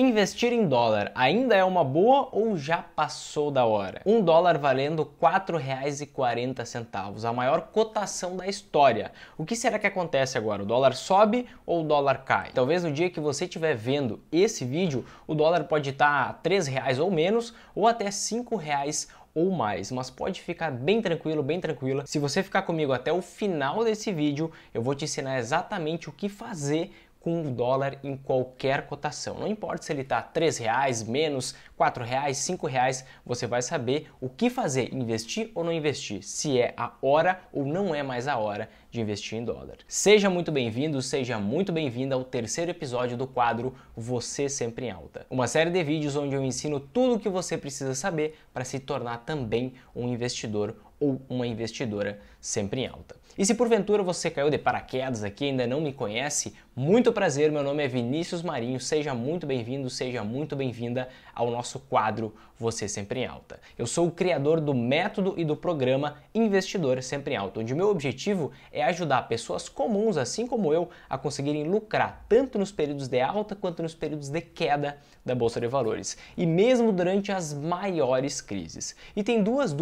Investir em dólar ainda é uma boa ou já passou da hora? Um dólar valendo R$4,40, a maior cotação da história. O que será que acontece agora? O dólar sobe ou o dólar cai? Talvez no dia que você estiver vendo esse vídeo, o dólar pode estar R$3 ou menos, ou até R$5 ou mais, mas pode ficar bem tranquilo, bem tranquila. Se você ficar comigo até o final desse vídeo, eu vou te ensinar exatamente o que fazer com o dólar em qualquer cotação. Não importa se ele está R$3, menos, R$4, R$5, você vai saber o que fazer, investir ou não investir, se é a hora ou não é mais a hora de investir em dólar. Seja muito bem-vindo, seja muito bem-vinda ao terceiro episódio do quadro Você Sempre em Alta. Uma série de vídeos onde eu ensino tudo o que você precisa saber para se tornar também um investidor ou uma investidora sempre em alta. E se porventura você caiu de paraquedas aqui e ainda não me conhece, muito prazer, meu nome é Vinícius Marinho, seja muito bem-vindo, seja muito bem-vinda ao nosso quadro Você Sempre em Alta. Eu sou o criador do método e do programa Investidor Sempre em Alta, onde o meu objetivo é ajudar pessoas comuns, assim como eu, a conseguirem lucrar tanto nos períodos de alta quanto nos períodos de queda da Bolsa de Valores, e mesmo durante as maiores crises. E tem duas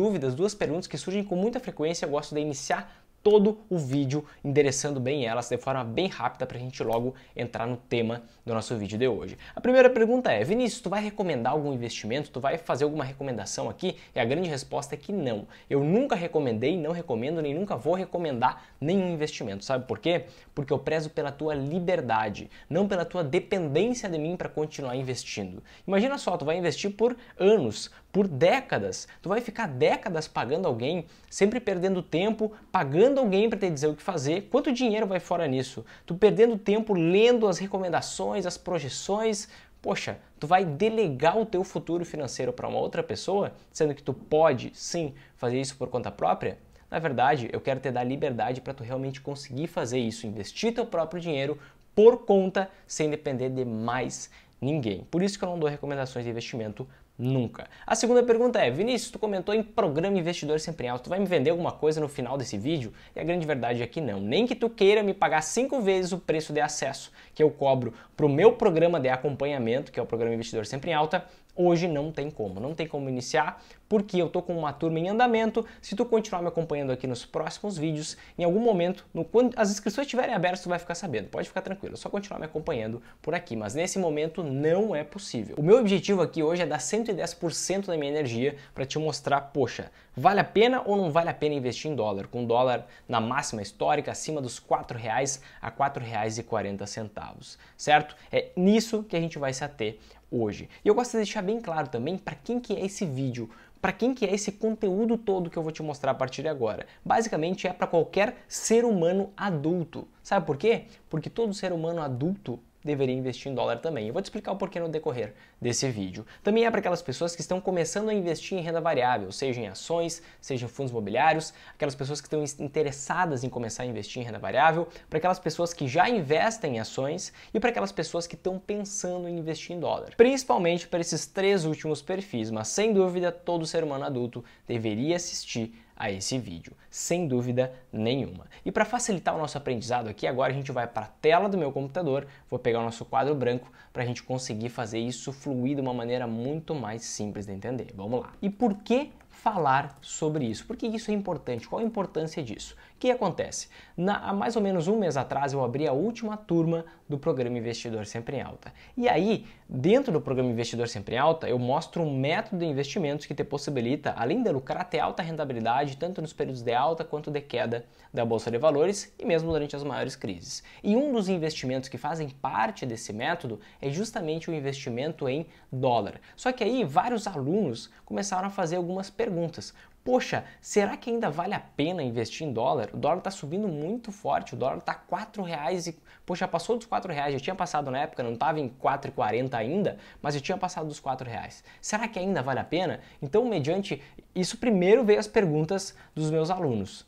perguntas que surgem com muita frequência, eu gosto de iniciar todo o vídeo endereçando bem elas de forma bem rápida para a gente logo entrar no tema do nosso vídeo de hoje. A primeira pergunta é: Vinícius, tu vai recomendar algum investimento? Tu vai fazer alguma recomendação aqui? E a grande resposta é que não. Eu nunca recomendei, não recomendo, nem nunca vou recomendar nenhum investimento. Sabe por quê? Porque eu prezo pela tua liberdade, não pela tua dependência de mim para continuar investindo. Imagina só, tu vai investir por anos, por décadas, tu vai ficar décadas pagando alguém, sempre perdendo tempo, pagando alguém para te dizer o que fazer. Quanto dinheiro vai fora nisso? Tu perdendo tempo lendo as recomendações, as projeções. Poxa, tu vai delegar o teu futuro financeiro para uma outra pessoa, sendo que tu pode sim fazer isso por conta própria? Na verdade, eu quero te dar liberdade para tu realmente conseguir fazer isso, investir teu próprio dinheiro por conta, sem depender de mais ninguém. Por isso que eu não dou recomendações de investimento nunca. A segunda pergunta é: Vinícius, tu comentou em programa Investidor Sempre em Alta, tu vai me vender alguma coisa no final desse vídeo? E a grande verdade é que não. Nem que tu queira me pagar 5 vezes o preço de acesso que eu cobro para o meu programa de acompanhamento, que é o programa Investidor Sempre em Alta, hoje não tem como. Não tem como iniciar, porque eu tô com uma turma em andamento. Se tu continuar me acompanhando aqui nos próximos vídeos, em algum momento, quando as inscrições estiverem abertas, tu vai ficar sabendo. Pode ficar tranquilo, é só continuar me acompanhando por aqui. Mas nesse momento não é possível. O meu objetivo aqui hoje é dar 110% da minha energia para te mostrar, poxa, vale a pena ou não vale a pena investir em dólar? Com o dólar na máxima histórica, acima dos R$4 a R$4,40, certo? É nisso que a gente vai se ater hoje. E eu gosto de deixar bem claro também para quem que é esse vídeo, para quem que é esse conteúdo todo que eu vou te mostrar a partir de agora. Basicamente é para qualquer ser humano adulto. Sabe por quê? Porque todo ser humano adulto deveria investir em dólar também. Eu vou te explicar o porquê no decorrer desse vídeo. Também é para aquelas pessoas que estão começando a investir em renda variável, seja em ações, seja em fundos imobiliários, aquelas pessoas que estão interessadas em começar a investir em renda variável, para aquelas pessoas que já investem em ações e para aquelas pessoas que estão pensando em investir em dólar. Principalmente para esses 3 últimos perfis, mas sem dúvida todo ser humano adulto deveria assistir a esse vídeo, sem dúvida nenhuma. E para facilitar o nosso aprendizado aqui, agora a gente vai para a tela do meu computador, vou pegar o nosso quadro branco para a gente conseguir fazer isso fluir de uma maneira muito mais simples de entender. Vamos lá. E por que falar sobre isso? Por que isso é importante? Qual a importância disso? O que acontece? Há mais ou menos um mês atrás eu abri a última turma do programa Investidor Sempre em Alta. E aí, dentro do programa Investidor Sempre em Alta, eu mostro um método de investimentos que te possibilita, além de lucrar, ter alta rentabilidade, tanto nos períodos de alta quanto de queda da Bolsa de Valores e mesmo durante as maiores crises. E um dos investimentos que fazem parte desse método é justamente o investimento em dólar. Só que aí vários alunos começaram a fazer algumas perguntas. Poxa, será que ainda vale a pena investir em dólar? O dólar está subindo muito forte, o dólar está R$4 e... Poxa, passou dos R$4, já tinha passado na época, não estava em R$4,40 ainda, mas já tinha passado dos R$4. Será que ainda vale a pena? Então, mediante isso, primeiro veio as perguntas dos meus alunos.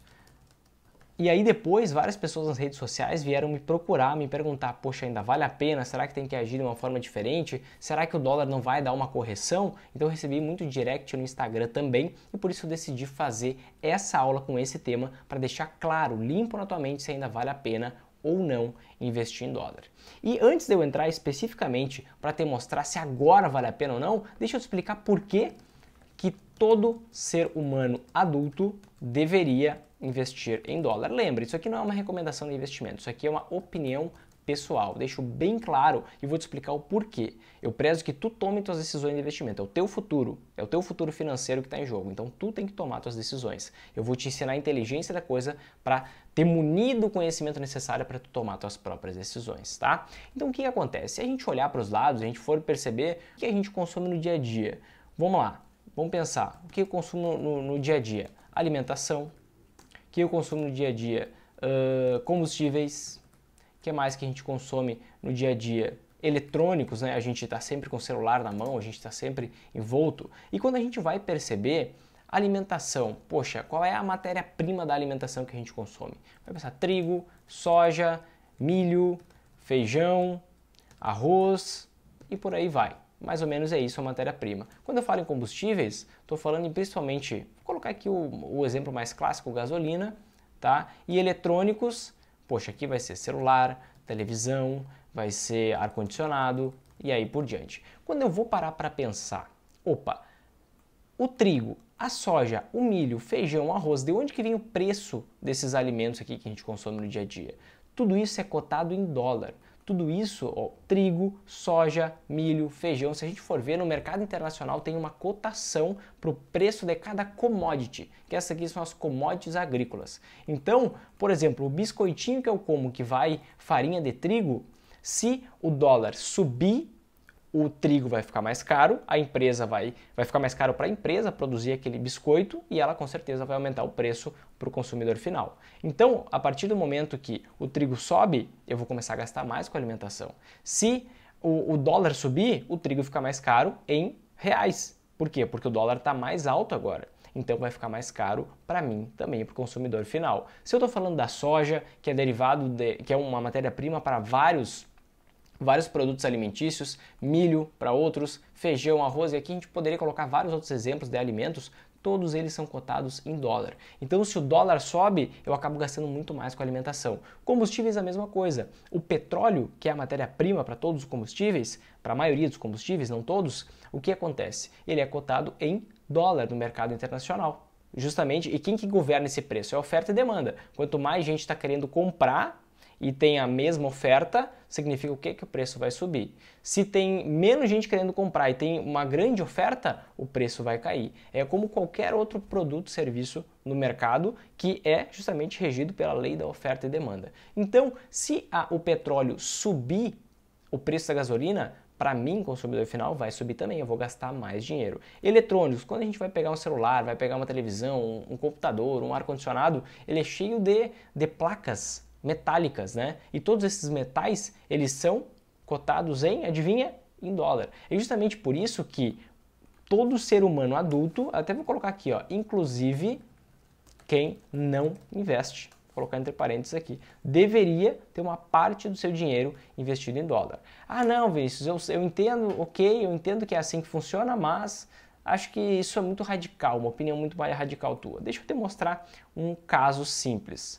E aí depois várias pessoas nas redes sociais vieram me procurar, me perguntar: poxa, ainda vale a pena? Será que tem que agir de uma forma diferente? Será que o dólar não vai dar uma correção? Então eu recebi muito direct no Instagram também, e por isso eu decidi fazer essa aula com esse tema para deixar claro, limpo na tua mente, se ainda vale a pena ou não investir em dólar. E antes de eu entrar especificamente para te mostrar se agora vale a pena ou não, deixa eu te explicar por que que todo ser humano adulto deveria investir em dólar. Lembra, isso aqui não é uma recomendação de investimento, isso aqui é uma opinião pessoal. Deixo bem claro e vou te explicar o porquê. Eu prezo que tu tome tuas decisões de investimento, é o teu futuro financeiro que está em jogo, então tu tem que tomar tuas decisões. Eu vou te ensinar a inteligência da coisa para ter munido o conhecimento necessário para tu tomar tuas próprias decisões, tá? Então o que acontece? Se a gente olhar para os lados, a gente for perceber o que a gente consome no dia a dia. Vamos lá, vamos pensar, o que eu consumo no dia a dia? Alimentação, o que eu consumo no dia a dia? Combustíveis. O que mais que a gente consome no dia a dia? Eletrônicos, né? A gente está sempre com o celular na mão, a gente está sempre envolto. E quando a gente vai perceber, alimentação, poxa, qual é a matéria-prima da alimentação que a gente consome? Vai pensar trigo, soja, milho, feijão, arroz e por aí vai. Mais ou menos é isso a matéria-prima. Quando eu falo em combustíveis, estou falando em principalmente, vou colocar aqui o exemplo mais clássico, gasolina, tá? E eletrônicos. Poxa, aqui vai ser celular, televisão, vai ser ar-condicionado e aí por diante. Quando eu vou parar para pensar, opa, o trigo, a soja, o milho, o feijão, o arroz, de onde que vem o preço desses alimentos aqui que a gente consome no dia a dia? Tudo isso é cotado em dólar. Tudo isso, ó, trigo, soja, milho, feijão, se a gente for ver no mercado internacional tem uma cotação para o preço de cada commodity, que essas aqui são as commodities agrícolas. Então, por exemplo, o biscoitinho que eu como que vai farinha de trigo, se o dólar subir, o trigo vai ficar mais caro, a empresa vai ficar mais caro para a empresa produzir aquele biscoito e ela com certeza vai aumentar o preço para o consumidor final. Então, a partir do momento que o trigo sobe, eu vou começar a gastar mais com a alimentação. Se o dólar subir, o trigo fica mais caro em reais. Por quê? Porque o dólar está mais alto agora. Então vai ficar mais caro para mim também, para o consumidor final. Se eu estou falando da soja, que é derivado que é uma matéria-prima para vários produtos alimentícios, milho para outros, feijão, arroz, e aqui a gente poderia colocar vários outros exemplos de alimentos, todos eles são cotados em dólar. Então, se o dólar sobe, eu acabo gastando muito mais com a alimentação. Combustíveis, a mesma coisa. O petróleo, que é a matéria-prima para todos os combustíveis, para a maioria dos combustíveis, não todos, o que acontece? Ele é cotado em dólar no mercado internacional. Justamente, e quem que governa esse preço? É oferta e demanda. Quanto mais gente está querendo comprar, e tem a mesma oferta, significa o quê? Que o preço vai subir. Se tem menos gente querendo comprar e tem uma grande oferta, o preço vai cair. É como qualquer outro produto, serviço no mercado, que é justamente regido pela lei da oferta e demanda. Então, se o petróleo subir, o preço da gasolina, para mim, consumidor final, vai subir também, eu vou gastar mais dinheiro. Eletrônicos, quando a gente vai pegar um celular, vai pegar uma televisão, um computador, um ar-condicionado, ele é cheio de placas metálicas, né? E todos esses metais, eles são cotados em, adivinha? Em dólar. É justamente por isso que todo ser humano adulto, até vou colocar aqui, ó, inclusive quem não investe, vou colocar entre parênteses aqui, deveria ter uma parte do seu dinheiro investido em dólar. Ah, não, Vinícius, eu entendo, ok, eu entendo que é assim que funciona, mas acho que isso é muito radical, uma opinião muito mais radical tua. Deixa eu te mostrar um caso simples.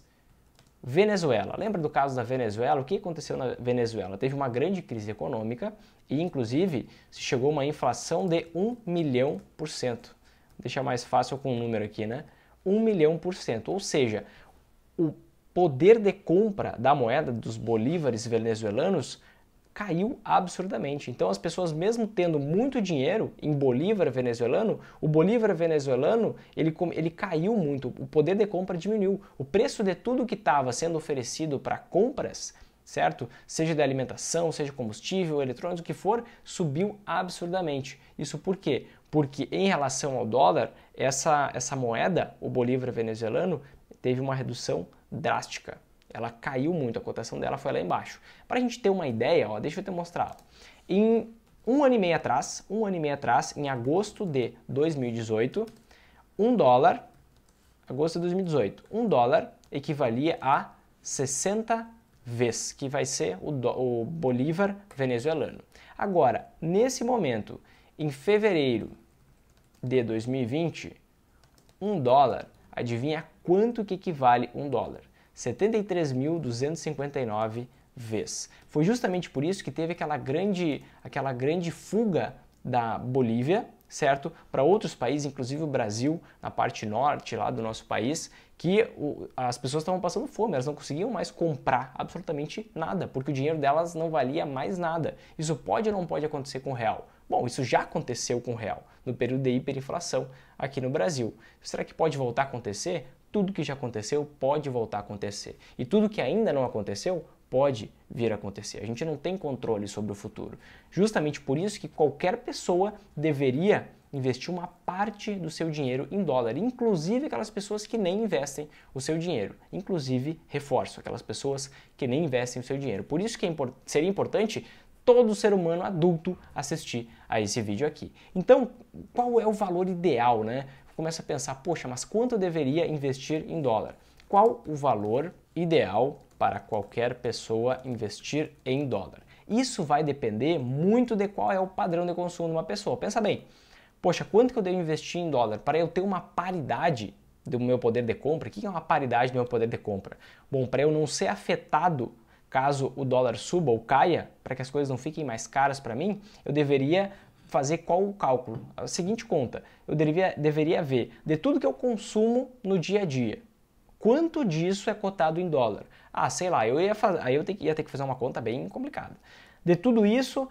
Venezuela. Lembra do caso da Venezuela? O que aconteceu na Venezuela? Teve uma grande crise econômica e, inclusive, se chegou a uma inflação de 1.000.000%. Deixa mais fácil com um número aqui, né? 1.000.000%. Ou seja, o poder de compra da moeda dos bolívares venezuelanos caiu absurdamente. Então as pessoas, mesmo tendo muito dinheiro em bolívar venezuelano, o bolívar venezuelano ele caiu muito, o poder de compra diminuiu. O preço de tudo que estava sendo oferecido para compras, certo? Seja de alimentação, seja combustível, eletrônico, o que for, subiu absurdamente. Isso por quê? Porque em relação ao dólar, essa moeda, o bolívar venezuelano, teve uma redução drástica. Ela caiu muito, a cotação dela foi lá embaixo. Para a gente ter uma ideia, ó, deixa eu te mostrar. Em um ano e meio atrás, em agosto de 2018, um dólar equivalia a 60 vezes, que vai ser o bolívar venezuelano. Agora, nesse momento, em fevereiro de 2020, um dólar, adivinha quanto que equivale um dólar? 73.259 vezes. Foi justamente por isso que teve aquela grande fuga da Bolívia, certo? Para outros países, inclusive o Brasil, na parte norte lá do nosso país, que as pessoas estavam passando fome, elas não conseguiam mais comprar absolutamente nada, porque o dinheiro delas não valia mais nada. Isso pode ou não pode acontecer com o real? Bom, isso já aconteceu com o real, no período de hiperinflação aqui no Brasil. Será que pode voltar a acontecer? Tudo que já aconteceu pode voltar a acontecer. E tudo que ainda não aconteceu pode vir a acontecer. A gente não tem controle sobre o futuro. Justamente por isso que qualquer pessoa deveria investir uma parte do seu dinheiro em dólar, inclusive aquelas pessoas que nem investem o seu dinheiro. Inclusive, reforço, aquelas pessoas que nem investem o seu dinheiro. Por isso que seria importante todo ser humano adulto assistir a esse vídeo aqui. Então, qual é o valor ideal, né? Começa a pensar, poxa, mas quanto eu deveria investir em dólar? Qual o valor ideal para qualquer pessoa investir em dólar? Isso vai depender muito de qual é o padrão de consumo de uma pessoa. Pensa bem, poxa, quanto que eu devo investir em dólar para eu ter uma paridade do meu poder de compra? O que é uma paridade do meu poder de compra? Bom, para eu não ser afetado caso o dólar suba ou caia, para que as coisas não fiquem mais caras para mim, eu deveria fazer qual o cálculo? A seguinte conta, eu deveria ver de tudo que eu consumo no dia a dia, quanto disso é cotado em dólar? Ah, sei lá, eu ia ter que fazer uma conta bem complicada. De tudo isso,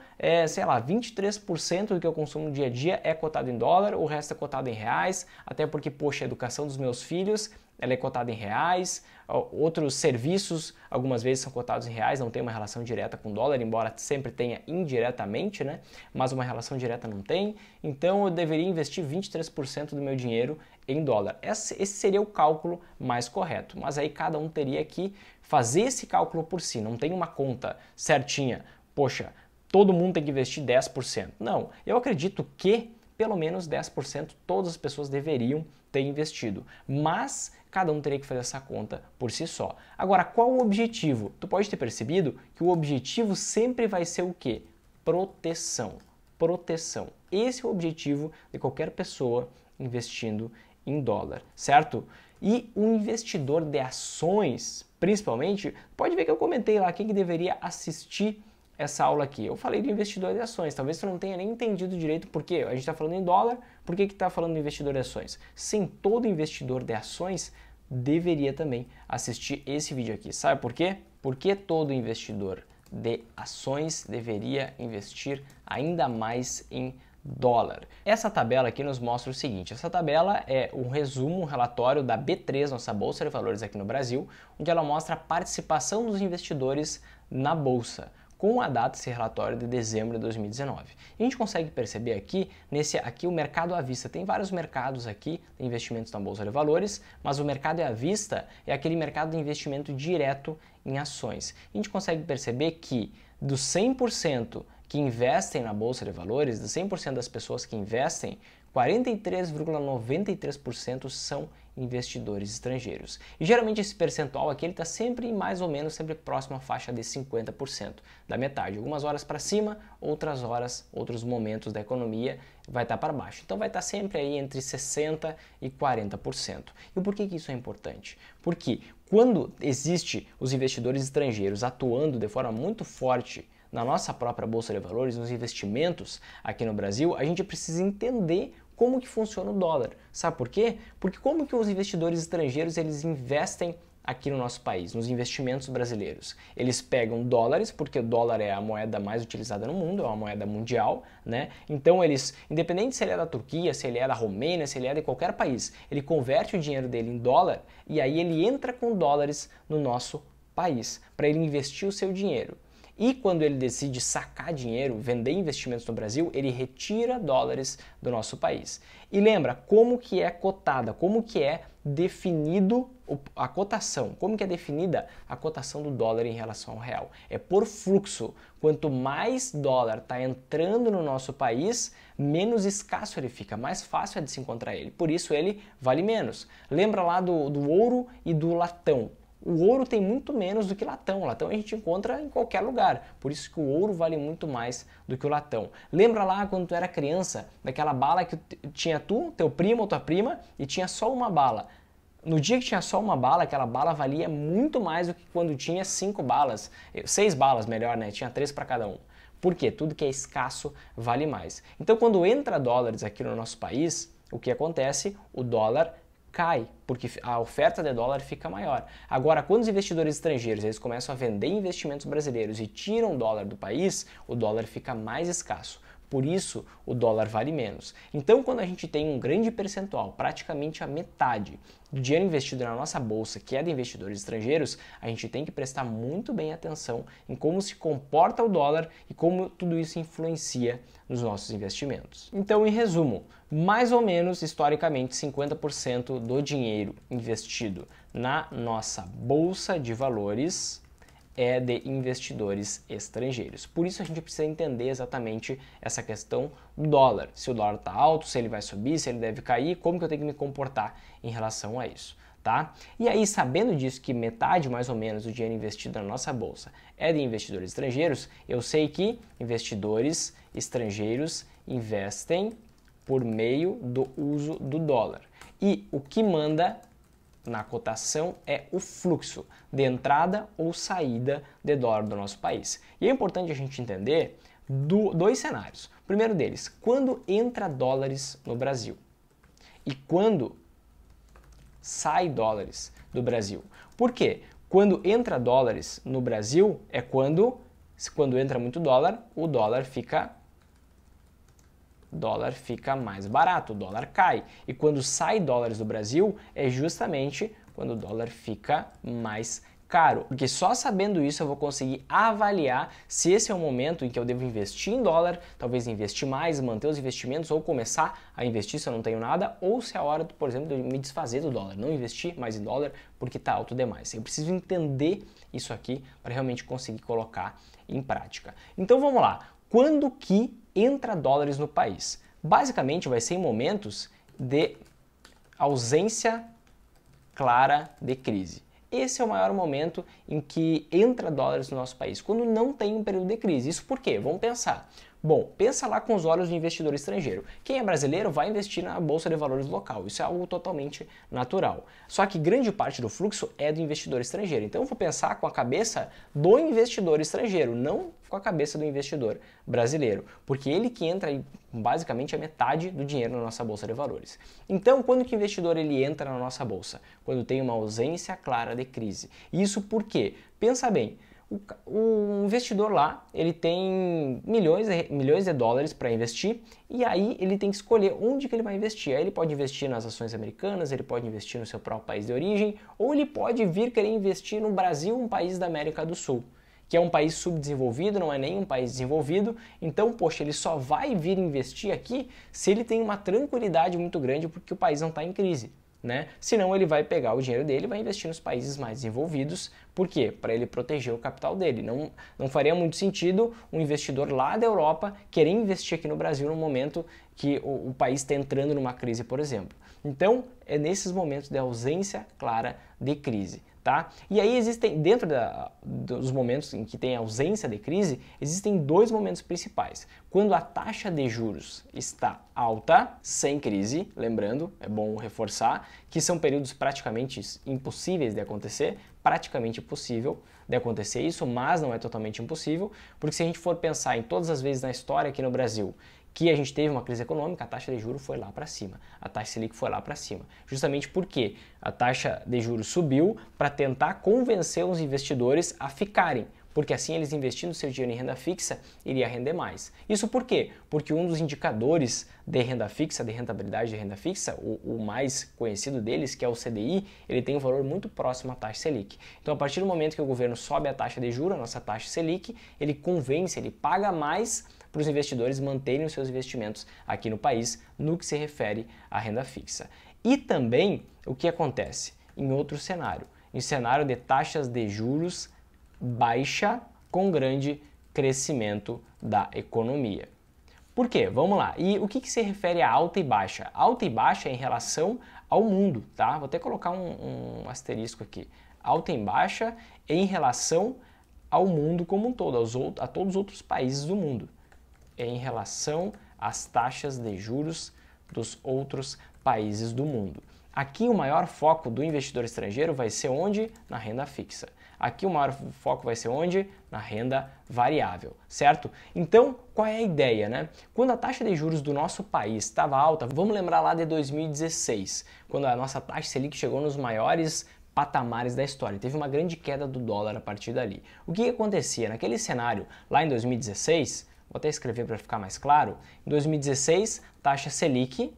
sei lá, 23% do que eu consumo no dia a dia é cotado em dólar, o resto é cotado em reais, até porque, poxa, a educação dos meus filhos, ela é cotada em reais, outros serviços algumas vezes são cotados em reais, não tem uma relação direta com o dólar, embora sempre tenha indiretamente, né? Mas uma relação direta não tem, então eu deveria investir 23% do meu dinheiro em dólar. Esse seria o cálculo mais correto, mas aí cada um teria que fazer esse cálculo por si, não tem uma conta certinha, poxa, todo mundo tem que investir 10%. Não, eu acredito que pelo menos 10% todas as pessoas deveriam ter investido, mas cada um teria que fazer essa conta por si só. Agora, qual o objetivo? Tu pode ter percebido que o objetivo sempre vai ser o quê? Proteção. Proteção. Esse é o objetivo de qualquer pessoa investindo em dólar, certo? E um investidor de ações, principalmente, pode ver que eu comentei lá quem que deveria assistir essa aula aqui. Eu falei do investidor de ações, talvez você não tenha nem entendido direito por quê. A gente está falando em dólar, por que está falando de investidor de ações? Sim, todo investidor de ações deveria também assistir esse vídeo aqui. Sabe por quê? Porque todo investidor de ações deveria investir ainda mais em dólar. Essa tabela aqui nos mostra o seguinte, essa tabela é um resumo, um relatório da B3, nossa Bolsa de Valores aqui no Brasil, onde ela mostra a participação dos investidores na Bolsa, com a data desse relatório de dezembro de 2019. A gente consegue perceber aqui, o mercado à vista. Tem vários mercados aqui, investimentos na Bolsa de Valores, mas o mercado à vista é aquele mercado de investimento direto em ações. A gente consegue perceber que dos 100% que investem na Bolsa de Valores, dos 100% das pessoas que investem, 43,93% são investidores estrangeiros. E geralmente esse percentual aqui está sempre mais ou menos sempre próximo à faixa de 50%, da metade. Algumas horas para cima, outras horas, outros momentos da economia vai estar para baixo. Então vai estar sempre aí entre 60% e 40%. E por que que isso é importante? Porque quando existe os investidores estrangeiros atuando de forma muito forte na nossa própria Bolsa de Valores, nos investimentos aqui no Brasil, a gente precisa entender como que funciona o dólar. Sabe por quê? Porque como que os investidores estrangeiros eles investem aqui no nosso país, nos investimentos brasileiros? Eles pegam dólares, porque o dólar é a moeda mais utilizada no mundo, é uma moeda mundial, né? Então eles, independente se ele é da Turquia, se ele é da Romênia, se ele é de qualquer país, ele converte o dinheiro dele em dólar e aí ele entra com dólares no nosso país, para ele investir o seu dinheiro. E quando ele decide sacar dinheiro, vender investimentos no Brasil, ele retira dólares do nosso país. E lembra como que é cotada, como que é definido a cotação, como que é definida a cotação do dólar em relação ao real. É por fluxo. Quanto mais dólar está entrando no nosso país, menos escasso ele fica, mais fácil é de se encontrar ele. Por isso ele vale menos. Lembra lá do ouro e do latão. O ouro tem muito menos do que latão. O latão a gente encontra em qualquer lugar. Por isso que o ouro vale muito mais do que o latão. Lembra lá quando tu era criança, daquela bala que tinha tu, teu primo ou tua prima, e tinha só uma bala. No dia que tinha só uma bala, aquela bala valia muito mais do que quando tinha 6 balas, melhor, né? Tinha 3 para cada um. Por quê? Tudo que é escasso vale mais. Então, quando entra dólares aqui no nosso país, o que acontece? O dólar cai, porque a oferta de dólar fica maior. Agora, quando os investidores estrangeiros eles começam a vender investimentos brasileiros e tiram o dólar do país, o dólar fica mais escasso. Por isso, o dólar vale menos. Então, quando a gente tem um grande percentual, praticamente a metade do dinheiro investido na nossa bolsa, que é de investidores estrangeiros, a gente tem que prestar muito bem atenção em como se comporta o dólar e como tudo isso influencia nos nossos investimentos. Então, em resumo, mais ou menos, historicamente, 50% do dinheiro investido na nossa bolsa de valores é de investidores estrangeiros. Por isso a gente precisa entender exatamente essa questão do dólar. Se o dólar está alto, se ele vai subir, se ele deve cair, como que eu tenho que me comportar em relação a isso, tá? E aí, sabendo disso, que metade mais ou menos do dinheiro investido na nossa bolsa é de investidores estrangeiros, eu sei que investidores estrangeiros investem por meio do uso do dólar. E o que manda na cotação é o fluxo de entrada ou saída de dólar do nosso país. E é importante a gente entender dois cenários. O primeiro deles, quando entra dólares no Brasil e quando sai dólares do Brasil. Por quê? Quando entra dólares no Brasil é quando entra muito dólar, o dólar fica mais barato, o dólar cai. E quando sai dólares do Brasil, é justamente quando o dólar fica mais caro. Porque só sabendo isso eu vou conseguir avaliar se esse é o momento em que eu devo investir em dólar, talvez investir mais, manter os investimentos ou começar a investir se eu não tenho nada, ou se é a hora, por exemplo, de me desfazer do dólar, não investir mais em dólar porque está alto demais. Eu preciso entender isso aqui para realmente conseguir colocar em prática. Então vamos lá. Quando que entra dólares no país? Basicamente vai ser em momentos de ausência clara de crise. Esse é o maior momento em que entra dólares no nosso país, quando não tem um período de crise. Isso por quê? Vamos pensar. Bom, pensa lá com os olhos do investidor estrangeiro. Quem é brasileiro vai investir na bolsa de valores local, isso é algo totalmente natural. Só que grande parte do fluxo é do investidor estrangeiro, então eu vou pensar com a cabeça do investidor estrangeiro, não com a cabeça do investidor brasileiro, porque ele que entra aí basicamente a metade do dinheiro na nossa bolsa de valores. Então, quando que o investidor ele entra na nossa bolsa? Quando tem uma ausência clara de crise. Isso por quê? Pensa bem. O investidor lá, ele tem milhões de dólares para investir e aí ele tem que escolher onde que ele vai investir. Aí ele pode investir nas ações americanas, ele pode investir no seu próprio país de origem ou ele pode vir querer investir no Brasil, um país da América do Sul, que é um país subdesenvolvido, não é nenhum país desenvolvido. Então, poxa, ele só vai vir investir aqui se ele tem uma tranquilidade muito grande porque o país não está em crise, né? Senão ele vai pegar o dinheiro dele e vai investir nos países mais desenvolvidos. Por quê? Para ele proteger o capital dele. Não faria muito sentido um investidor lá da Europa querer investir aqui no Brasil no momento que o país está entrando numa crise, por exemplo. Então, é nesses momentos de ausência clara de crise, tá? E aí existem, dentro dos momentos em que tem ausência de crise, existem dois momentos principais. Quando a taxa de juros está alta, sem crise, lembrando, é bom reforçar, que são períodos praticamente impossíveis de acontecer, praticamente possível de acontecer isso, mas não é totalmente impossível, porque se a gente for pensar em todas as vezes na história aqui no Brasil, que a gente teve uma crise econômica, a taxa de juros foi lá para cima, a taxa Selic foi lá para cima, justamente porque a taxa de juros subiu para tentar convencer os investidores a ficarem, porque assim eles investindo seu dinheiro em renda fixa, iria render mais. Isso por quê? Porque um dos indicadores de renda fixa, de rentabilidade de renda fixa, o mais conhecido deles, que é o CDI, ele tem um valor muito próximo à taxa Selic. Então, a partir do momento que o governo sobe a taxa de juros, a nossa taxa Selic, ele convence, ele paga mais para os investidores manterem os seus investimentos aqui no país, no que se refere à renda fixa. E também o que acontece em outro cenário, em cenário de taxas de juros baixa com grande crescimento da economia. Por quê? Vamos lá. E o que se refere a alta e baixa? Alta e baixa é em relação ao mundo, tá? Vou até colocar um asterisco aqui. Alta e baixa é em relação ao mundo como um todo, a todos os outros países do mundo, em relação às taxas de juros dos outros países do mundo. Aqui o maior foco do investidor estrangeiro vai ser onde? Na renda fixa. Aqui o maior foco vai ser onde? Na renda variável, certo? Então, qual é a ideia, né? Quando a taxa de juros do nosso país estava alta, vamos lembrar lá de 2016, quando a nossa taxa Selic chegou nos maiores patamares da história. Teve uma grande queda do dólar a partir dali. O que acontecia? Naquele cenário, lá em 2016, vou até escrever para ficar mais claro, em 2016, taxa Selic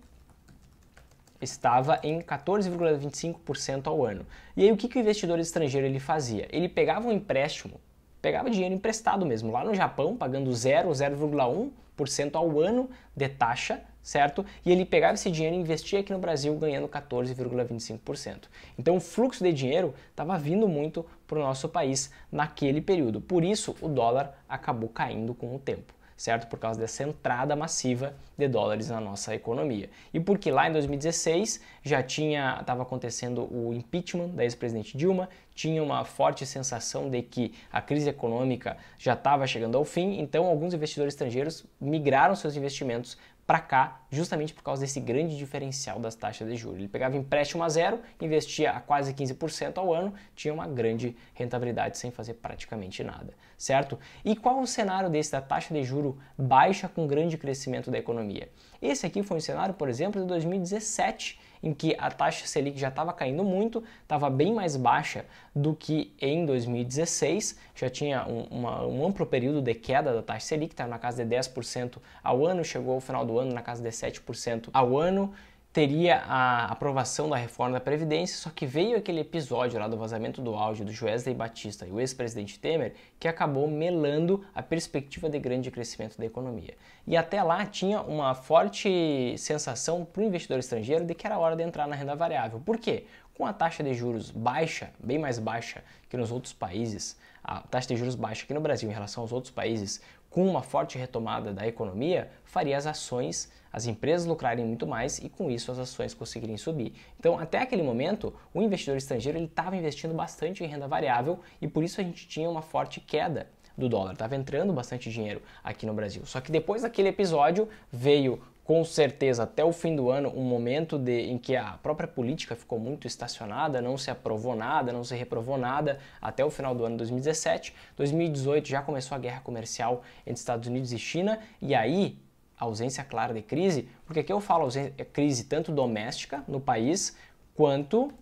estava em 14,25% ao ano. E aí o que o investidor estrangeiro ele fazia? Ele pegava um empréstimo, pegava dinheiro emprestado mesmo, lá no Japão, pagando 0,1% ao ano de taxa, certo? E ele pegava esse dinheiro e investia aqui no Brasil, ganhando 14,25%. Então o fluxo de dinheiro estava vindo muito para o nosso país naquele período. Por isso o dólar acabou caindo com o tempo, certo? Por causa dessa entrada massiva de dólares na nossa economia. E porque lá em 2016 já estava acontecendo o impeachment da ex-presidente Dilma, tinha uma forte sensação de que a crise econômica já estava chegando ao fim, então alguns investidores estrangeiros migraram seus investimentos para cá, justamente por causa desse grande diferencial das taxas de juros. Ele pegava empréstimo a zero, investia a quase 15% ao ano, tinha uma grande rentabilidade sem fazer praticamente nada, certo? E qual o cenário desse da taxa de juros baixa com grande crescimento da economia? Esse aqui foi um cenário, por exemplo, de 2017, em que a taxa Selic já estava caindo muito, estava bem mais baixa do que em 2016, já tinha um amplo período de queda da taxa Selic, estava na casa de 10% ao ano, chegou ao final do ano na casa de 7% ao ano, teria a aprovação da reforma da Previdência, só que veio aquele episódio lá do vazamento do áudio do Joesley Batista e o ex-presidente Temer, que acabou melando a perspectiva de grande crescimento da economia. E até lá tinha uma forte sensação para o investidor estrangeiro de que era hora de entrar na renda variável. Por quê? Com a taxa de juros baixa, bem mais baixa que nos outros países, a taxa de juros baixa aqui no Brasil em relação aos outros países, com uma forte retomada da economia, faria as ações, as empresas lucrarem muito mais e com isso as ações conseguirem subir. Então, até aquele momento, o investidor estrangeiro estava investindo bastante em renda variável e por isso a gente tinha uma forte queda do dólar. Estava entrando bastante dinheiro aqui no Brasil. Só que depois daquele episódio veio, com certeza, até o fim do ano, um momento em que a própria política ficou muito estacionada, não se aprovou nada, não se reprovou nada, até o final do ano 2017. 2018 já começou a guerra comercial entre Estados Unidos e China, e aí a ausência clara de crise, porque aqui eu falo ausência, crise tanto doméstica no país, quanto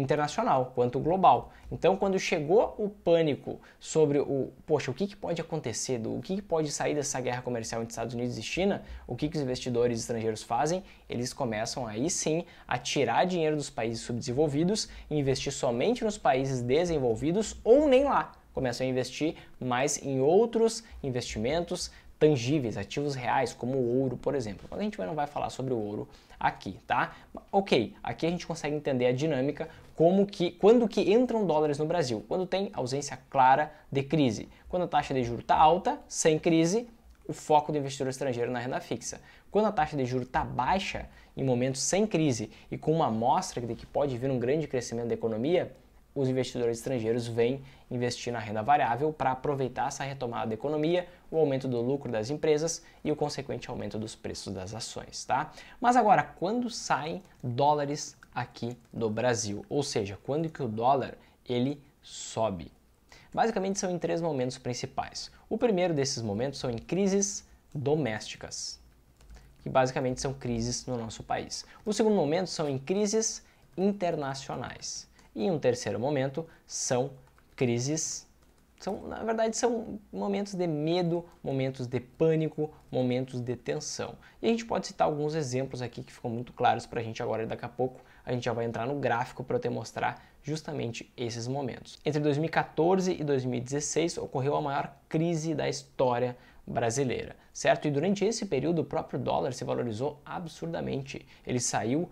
internacional, quanto global. Então, quando chegou o pânico sobre poxa, o que pode acontecer, o que pode sair dessa guerra comercial entre Estados Unidos e China, o que os investidores estrangeiros fazem? Eles começam aí sim a tirar dinheiro dos países subdesenvolvidos e investir somente nos países desenvolvidos ou nem lá. Começam a investir mais em outros investimentos tangíveis, ativos reais, como o ouro, por exemplo. Mas a gente não vai falar sobre o ouro aqui, tá? Ok, aqui a gente consegue entender a dinâmica, quando que entram dólares no Brasil, quando tem ausência clara de crise. Quando a taxa de juros está alta, sem crise, o foco do investidor estrangeiro na renda fixa. Quando a taxa de juros está baixa, em momentos sem crise e com uma amostra de que pode vir um grande crescimento da economia, os investidores estrangeiros vêm investir na renda variável para aproveitar essa retomada da economia, o aumento do lucro das empresas e o consequente aumento dos preços das ações, tá? Mas agora, quando saem dólares aqui do Brasil? Ou seja, quando que o dólar ele sobe? Basicamente são em três momentos principais. O primeiro desses momentos são em crises domésticas, que basicamente são crises no nosso país. O segundo momento são em crises internacionais. E um terceiro momento são crises, na verdade são momentos de medo, momentos de pânico, momentos de tensão. E a gente pode citar alguns exemplos aqui que ficam muito claros para a gente agora e daqui a pouco a gente já vai entrar no gráfico para eu te mostrar justamente esses momentos. Entre 2014 e 2016 ocorreu a maior crise da história brasileira, certo? E durante esse período o próprio dólar se valorizou absurdamente. Ele saiu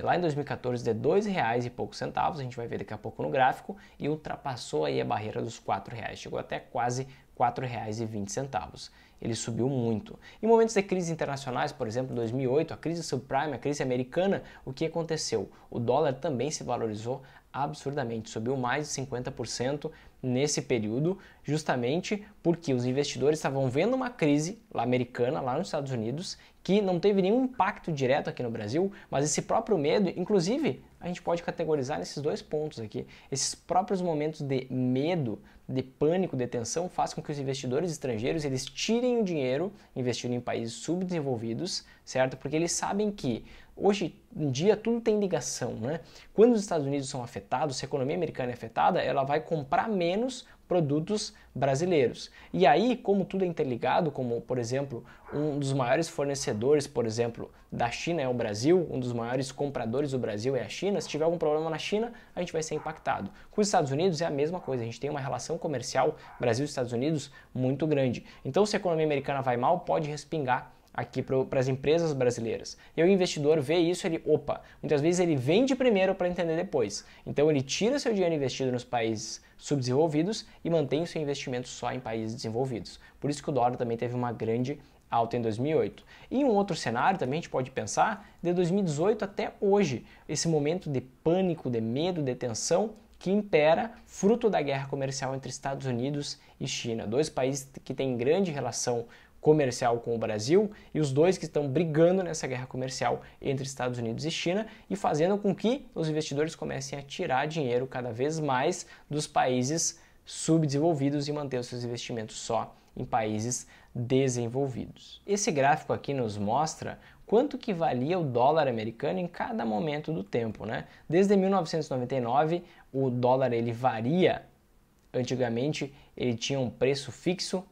lá em 2014 de R$2,00 e poucos centavos, a gente vai ver daqui a pouco no gráfico, e ultrapassou aí a barreira dos R$4,00, chegou até quase R$4,20. Ele subiu muito. Em momentos de crises internacionais, por exemplo, em 2008, a crise subprime, a crise americana, o que aconteceu? O dólar também se valorizou absurdamente, subiu mais de 50%, nesse período, justamente porque os investidores estavam vendo uma crise lá americana, lá nos Estados Unidos, que não teve nenhum impacto direto aqui no Brasil, mas esse próprio medo, inclusive, a gente pode categorizar nesses dois pontos aqui. Esses próprios momentos de medo, de pânico, de tensão, faz com que os investidores estrangeiros eles tirem o dinheiro investindo em países subdesenvolvidos, certo? Porque eles sabem que hoje em dia tudo tem ligação, né? Quando os Estados Unidos são afetados, se a economia americana é afetada, ela vai comprar menos produtos brasileiros. E aí, como tudo é interligado, como, por exemplo, um dos maiores fornecedores, por exemplo, da China é o Brasil, um dos maiores compradores do Brasil é a China, se tiver algum problema na China, a gente vai ser impactado. Com os Estados Unidos é a mesma coisa, a gente tem uma relação comercial Brasil e Estados Unidos muito grande. Então, se a economia americana vai mal, pode respingar aqui para as empresas brasileiras. E o investidor vê isso, ele, opa, muitas vezes ele vende primeiro para entender depois. Então ele tira seu dinheiro investido nos países subdesenvolvidos e mantém seu investimento só em países desenvolvidos. Por isso que o dólar também teve uma grande alta em 2008. E um outro cenário também a gente pode pensar, de 2018 até hoje, esse momento de pânico, de medo, de tensão, que impera fruto da guerra comercial entre Estados Unidos e China, dois países que têm grande relação comercial com o Brasil e os dois que estão brigando nessa guerra comercial entre Estados Unidos e China e fazendo com que os investidores comecem a tirar dinheiro cada vez mais dos países subdesenvolvidos e manter os seus investimentos só em países desenvolvidos. Esse gráfico aqui nos mostra quanto que valia o dólar americano em cada momento do tempo, né? Desde 1999 o dólar ele varia. Antigamente ele tinha um preço fixo,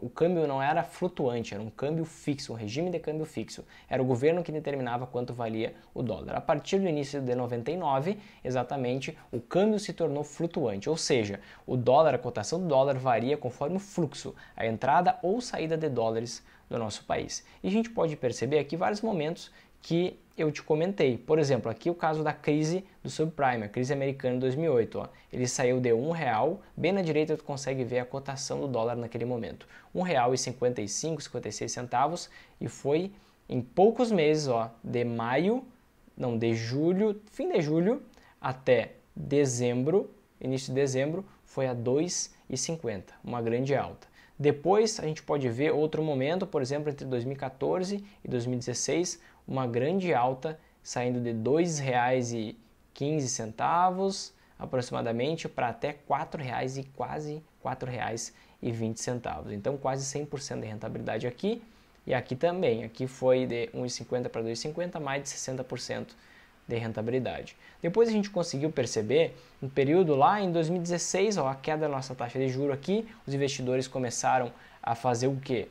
o câmbio não era flutuante, era um câmbio fixo, um regime de câmbio fixo. Era o governo que determinava quanto valia o dólar. A partir do início de 99, exatamente, o câmbio se tornou flutuante, ou seja, o dólar, a cotação do dólar varia conforme o fluxo, a entrada ou saída de dólares do nosso país. E a gente pode perceber aqui vários momentos que eu te comentei. Por exemplo, aqui o caso da crise do subprime, a crise americana de 2008. Ó. Ele saiu de R$1, bem na direita tu consegue ver a cotação do dólar naquele momento. R$1,55, R$1,56 e foi em poucos meses, ó, de fim de julho até dezembro, início de dezembro, foi a R$2,50, uma grande alta. Depois a gente pode ver outro momento, por exemplo, entre 2014 e 2016, uma grande alta saindo de R$2,15 aproximadamente para até R$4 e quase R$4,20. Então quase 100% de rentabilidade aqui e aqui também. Aqui foi de 1,50 para 2,50, mais de 60% de rentabilidade. Depois a gente conseguiu perceber um período lá em 2016, ó, a queda da nossa taxa de juros aqui, os investidores começaram a fazer o quê?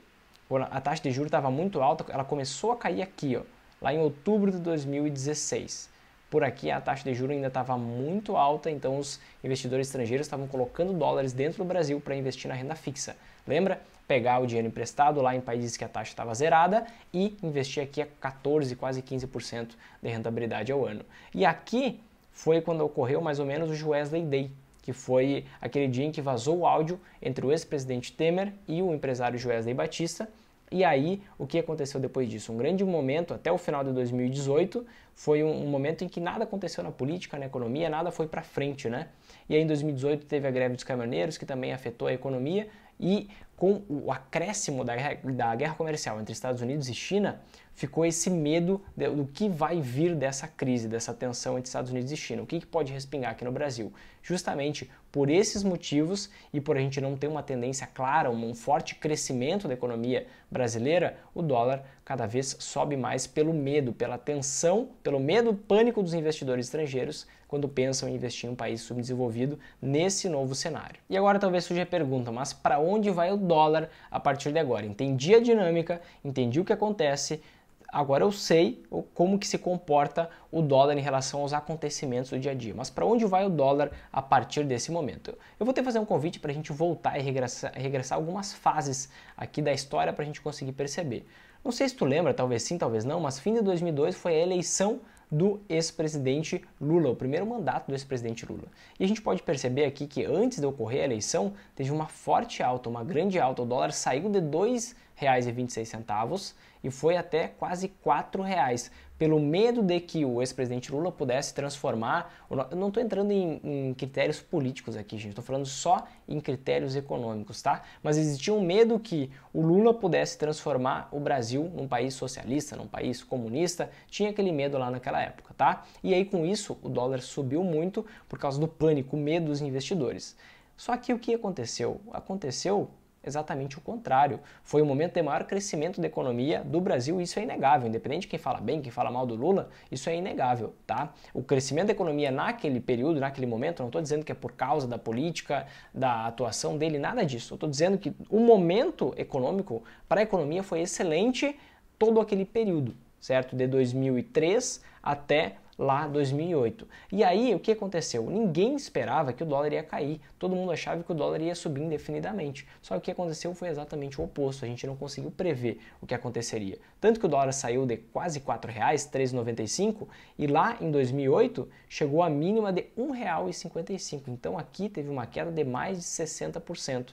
Quando a taxa de juros estava muito alta, ela começou a cair aqui, ó, lá em outubro de 2016. Por aqui a taxa de juros ainda estava muito alta, então os investidores estrangeiros estavam colocando dólares dentro do Brasil para investir na renda fixa. Lembra? Pegar o dinheiro emprestado lá em países que a taxa estava zerada e investir aqui a 14, quase 15% de rentabilidade ao ano. E aqui foi quando ocorreu mais ou menos o Joesley Day, que foi aquele dia em que vazou o áudio entre o ex-presidente Temer e o empresário Joesley Batista. E aí, o que aconteceu depois disso? Um grande momento, até o final de 2018, foi um momento em que nada aconteceu na política, na economia, nada foi para frente, né? E aí em 2018 teve a greve dos caminhoneiros, que também afetou a economia, e com o acréscimo da guerra comercial entre Estados Unidos e China, ficou esse medo do que vai vir dessa crise, dessa tensão entre Estados Unidos e China, o que pode respingar aqui no Brasil. Justamente por esses motivos e por a gente não ter uma tendência clara, um forte crescimento da economia brasileira, o dólar cada vez sobe mais pelo medo, pela tensão, pelo medo, pânico dos investidores estrangeiros quando pensam em investir em um país subdesenvolvido nesse novo cenário. E agora talvez surja a pergunta, mas para onde vai o dólar a partir de agora? Entendi a dinâmica, entendi o que acontece, agora eu sei como que se comporta o dólar em relação aos acontecimentos do dia a dia. Mas para onde vai o dólar a partir desse momento? Eu vou ter que fazer um convite para a gente voltar e regressar algumas fases aqui da história para a gente conseguir perceber. Não sei se tu lembra, talvez sim, talvez não, mas fim de 2002 foi a eleição do ex-presidente Lula, o primeiro mandato do ex-presidente Lula. E a gente pode perceber aqui que antes de ocorrer a eleição, teve uma forte alta, uma grande alta. O dólar saiu de R$ 2,00 R$4,26 e foi até quase R$4,00, pelo medo de que o ex-presidente Lula pudesse transformar... Eu não estou entrando em critérios políticos aqui, gente, estou falando só em critérios econômicos, tá? Mas existia um medo que o Lula pudesse transformar o Brasil num país socialista, num país comunista, tinha aquele medo lá naquela época, tá? E aí com isso o dólar subiu muito por causa do pânico, o medo dos investidores. Só que o que aconteceu? Aconteceu exatamente o contrário. Foi o momento de maior crescimento da economia do Brasil, isso é inegável, independente de quem fala bem, quem fala mal do Lula, isso é inegável, tá? O crescimento da economia naquele período, naquele momento, não estou dizendo que é por causa da política, da atuação dele, nada disso. Estou dizendo que o momento econômico para a economia foi excelente todo aquele período, certo? De 2003 até lá 2008. E aí, o que aconteceu? Ninguém esperava que o dólar ia cair, todo mundo achava que o dólar ia subir indefinidamente. Só que o que aconteceu foi exatamente o oposto, a gente não conseguiu prever o que aconteceria. Tanto que o dólar saiu de quase R$4,00, R$3,95, e lá em 2008 chegou a mínima de R$1,55. Então aqui teve uma queda de mais de 60%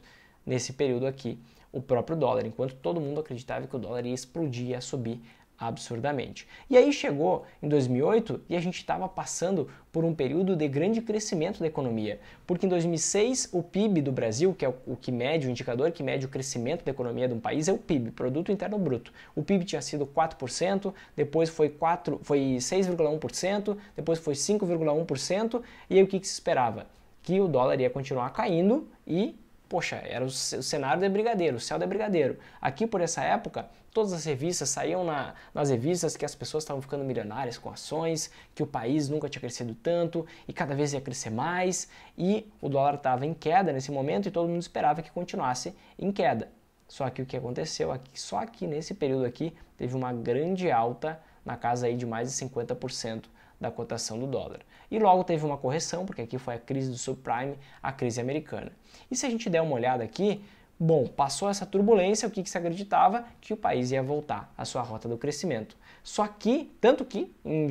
nesse período aqui, o próprio dólar, enquanto todo mundo acreditava que o dólar ia explodir, ia subir absurdamente. E aí chegou em 2008 e a gente estava passando por um período de grande crescimento da economia, porque em 2006 o PIB do Brasil, que é o que mede, o indicador que mede o crescimento da economia de um país, é o PIB, Produto Interno Bruto. O PIB tinha sido 4%, depois foi 6,1%, depois foi 5,1%, e aí o que se esperava? Que o dólar ia continuar caindo e... Poxa, era o cenário de brigadeiro, o céu de brigadeiro. Aqui, por essa época, todas as revistas saíam nas revistas que as pessoas estavam ficando milionárias com ações, que o país nunca tinha crescido tanto e cada vez ia crescer mais. E o dólar estava em queda nesse momento e todo mundo esperava que continuasse em queda. Só que o que aconteceu, só aqui nesse período aqui, teve uma grande alta na casa aí de mais de 50%. Da cotação do dólar. E logo teve uma correção, porque aqui foi a crise do subprime, a crise americana. E se a gente der uma olhada aqui, bom, passou essa turbulência, o que se acreditava? Que o país ia voltar à sua rota do crescimento. Só que, tanto que, em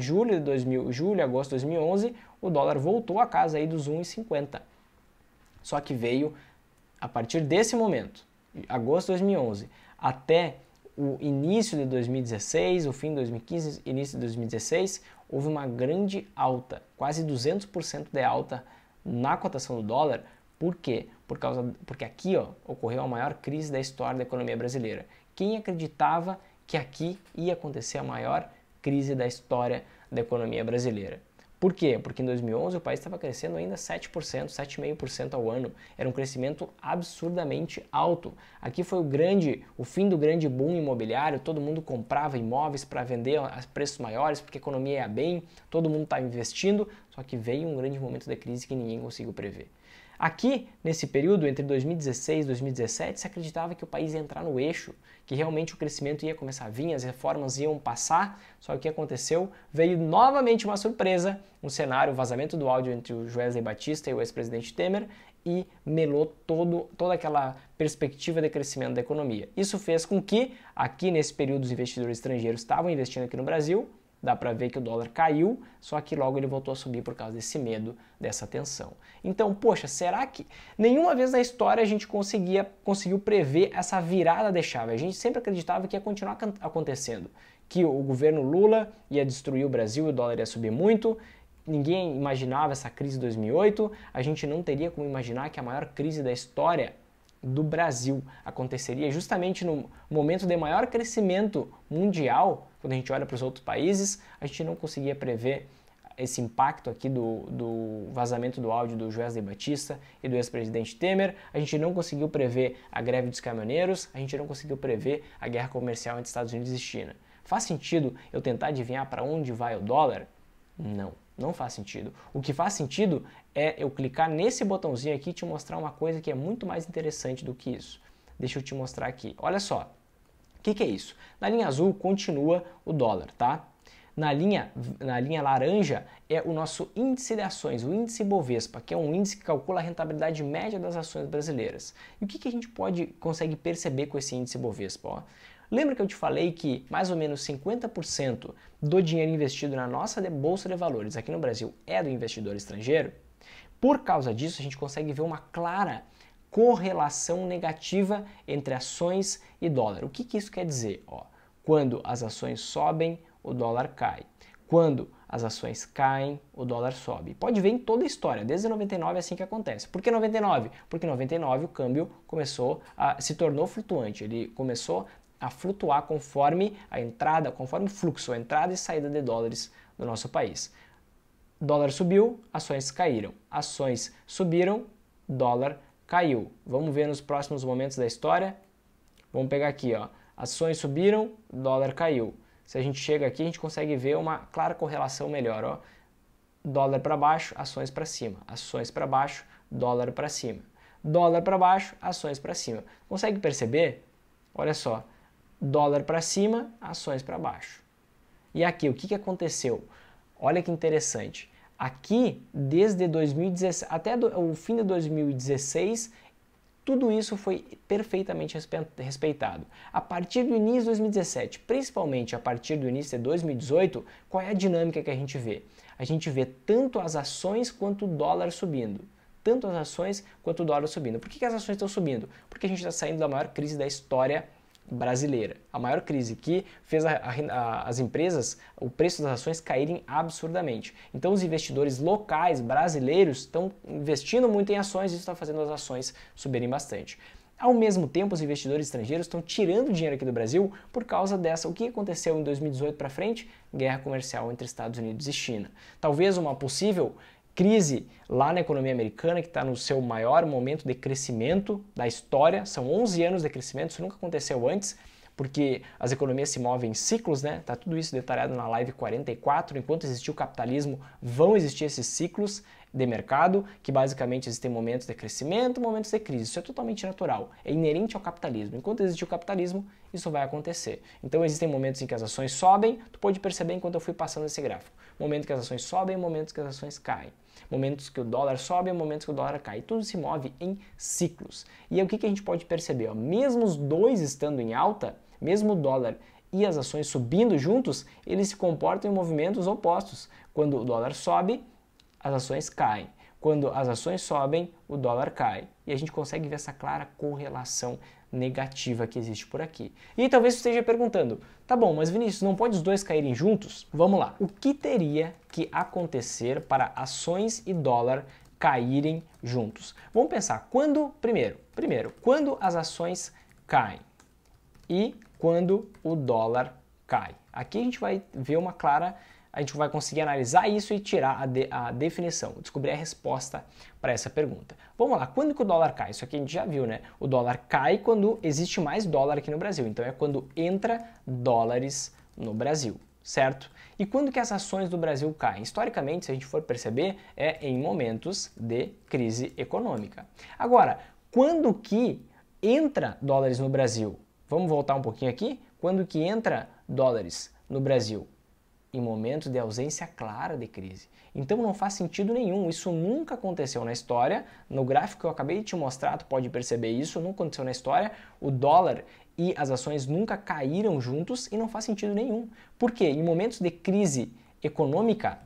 agosto de 2011, o dólar voltou à casa aí dos 1,50. Só que veio, a partir desse momento, agosto de 2011, até o início de 2016, o fim de 2015, início de 2016, houve uma grande alta, quase 200% de alta na cotação do dólar. Por quê? Porque aqui, ó, ocorreu a maior crise da história da economia brasileira. Quem acreditava que aqui ia acontecer a maior crise da história da economia brasileira? Por quê? Porque em 2011 o país estava crescendo ainda 7%, 7,5% ao ano. Era um crescimento absurdamente alto. Aqui foi o fim do grande boom imobiliário, todo mundo comprava imóveis para vender a preços maiores, porque a economia ia bem, todo mundo estava investindo, só que veio um grande momento de crise que ninguém conseguiu prever. Aqui, nesse período, entre 2016 e 2017, se acreditava que o país ia entrar no eixo, que realmente o crescimento ia começar a vir, as reformas iam passar, só que o que aconteceu? Veio novamente uma surpresa, um cenário, o vazamento do áudio entre o Joesley Batista e o ex-presidente Temer, e melou toda aquela perspectiva de crescimento da economia. Isso fez com que, aqui nesse período, os investidores estrangeiros estavam investindo aqui no Brasil, dá para ver que o dólar caiu, só que logo ele voltou a subir por causa desse medo, dessa tensão. Então, poxa, será que nenhuma vez na história a gente conseguiu prever essa virada de chave? A gente sempre acreditava que ia continuar acontecendo, que o governo Lula ia destruir o Brasil, o dólar ia subir muito, ninguém imaginava essa crise de 2008, a gente não teria como imaginar que a maior crise da história do Brasil aconteceria justamente no momento de maior crescimento mundial. Quando a gente olha para os outros países, a gente não conseguia prever esse impacto aqui do vazamento do áudio do Joesley Batista e do ex-presidente Temer, a gente não conseguiu prever a greve dos caminhoneiros, a gente não conseguiu prever a guerra comercial entre Estados Unidos e China. Faz sentido eu tentar adivinhar para onde vai o dólar? Não. Não faz sentido. O que faz sentido é eu clicar nesse botãozinho aqui e te mostrar uma coisa que é muito mais interessante do que isso. Deixa eu te mostrar aqui. Olha só. O que é isso? Na linha azul continua o dólar, tá? Na linha laranja é o nosso índice de ações, o índice Bovespa, que é um índice que calcula a rentabilidade média das ações brasileiras. E o que a gente consegue perceber com esse índice Bovespa? Ó? Lembra que eu te falei que mais ou menos 50% do dinheiro investido na nossa Bolsa de Valores aqui no Brasil é do investidor estrangeiro? Por causa disso, a gente consegue ver uma clara correlação negativa entre ações e dólar. O que que isso quer dizer? Ó, quando as ações sobem, o dólar cai. Quando as ações caem, o dólar sobe. Pode ver em toda a história, desde 99 é assim que acontece. Por que 99? Porque em 99 o câmbio começou a se tornou flutuante, ele começou a flutuar conforme a entrada, conforme o fluxo, a entrada e saída de dólares no nosso país. Dólar subiu, ações caíram. Ações subiram, dólar caiu. Vamos ver nos próximos momentos da história. Vamos pegar aqui, ó. Ações subiram, dólar caiu. Se a gente chega aqui, a gente consegue ver uma clara correlação melhor, ó. Dólar para baixo, ações para cima. Ações para baixo, dólar para cima. Dólar para baixo, ações para cima. Consegue perceber? Olha só. Dólar para cima, ações para baixo. E aqui, o que que aconteceu? Olha que interessante. Aqui, desde 2016 até o fim de 2016, tudo isso foi perfeitamente respeitado. A partir do início de 2017, principalmente a partir do início de 2018, qual é a dinâmica que a gente vê? A gente vê tanto as ações quanto o dólar subindo. Tanto as ações quanto o dólar subindo. Por que que as ações estão subindo? Porque a gente está saindo da maior crise da história brasileira. A maior crise que fez as empresas, o preço das ações caírem absurdamente. Então os investidores locais brasileiros estão investindo muito em ações e isso está fazendo as ações subirem bastante. Ao mesmo tempo, os investidores estrangeiros estão tirando dinheiro aqui do Brasil por causa dessa. O que aconteceu em 2018 para frente? Guerra comercial entre Estados Unidos e China. Talvez uma possível crise lá na economia americana, que está no seu maior momento de crescimento da história, são 11 anos de crescimento, isso nunca aconteceu antes, porque as economias se movem em ciclos, né? Tá tudo isso detalhado na live 44, enquanto existir o capitalismo vão existir esses ciclos de mercado, que basicamente existem momentos de crescimento, momentos de crise, isso é totalmente natural, é inerente ao capitalismo, enquanto existir o capitalismo, isso vai acontecer. Então existem momentos em que as ações sobem, tu pode perceber enquanto eu fui passando esse gráfico, momento que as ações sobem, momentos que as ações caem. Momentos que o dólar sobe, momentos que o dólar cai. Tudo se move em ciclos. E o que a gente pode perceber? Ó, mesmo os dois estando em alta, mesmo o dólar e as ações subindo juntos, eles se comportam em movimentos opostos. Quando o dólar sobe, as ações caem. Quando as ações sobem, o dólar cai. E a gente consegue ver essa clara correlação negativa que existe por aqui. E talvez você esteja perguntando, tá bom, mas Vinícius, não pode os dois caírem juntos? Vamos lá. O que teria que acontecer para ações e dólar caírem juntos? Vamos pensar, quando, primeiro, quando as ações caem e quando o dólar cai. Aqui a gente vai ver uma clara, a gente vai conseguir analisar isso e tirar a definição, descobrir a resposta para essa pergunta. Vamos lá, quando que o dólar cai? Isso aqui a gente já viu, né? O dólar cai quando existe mais dólar aqui no Brasil, então é quando entra dólares no Brasil, certo? E quando que as ações do Brasil caem? Historicamente, se a gente for perceber, é em momentos de crise econômica. Agora, quando que entra dólares no Brasil? Vamos voltar um pouquinho aqui? Quando que entra dólares no Brasil? Em momentos de ausência clara de crise. Então não faz sentido nenhum, isso nunca aconteceu na história, no gráfico que eu acabei de te mostrar, tu pode perceber isso, nunca aconteceu na história, o dólar e as ações nunca caíram juntos e não faz sentido nenhum. Por quê? Em momentos de crise econômica,